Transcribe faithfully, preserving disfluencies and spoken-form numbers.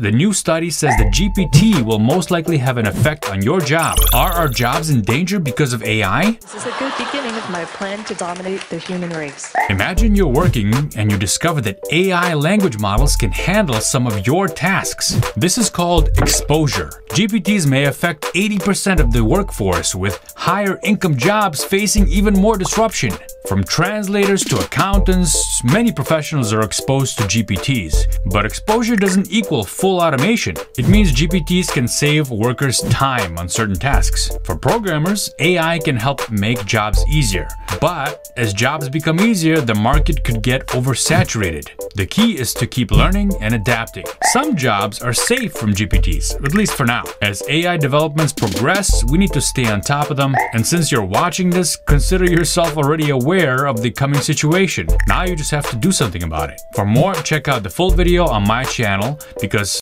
The new study says that G P T will most likely have an effect on your job. Are our jobs in danger because of A I? This is a good beginning of my plan to dominate the human race. Imagine you're working and you discover that A I language models can handle some of your tasks. This is called exposure. G P Ts may affect eighty percent of the workforce, with higher income jobs facing even more disruption. From translators to accountants, many professionals are exposed to G P Ts. But exposure doesn't equal full automation. It means G P Ts can save workers time on certain tasks. For programmers, A I can help make jobs easier. But as jobs become easier, the market could get oversaturated. The key is to keep learning and adapting. Some jobs are safe from G P Ts, at least for now. As A I developments progress, we need to stay on top of them. And since you're watching this, consider yourself already aware of the coming situation. Now you just have to do something about it. For more, check out the full video on my channel, because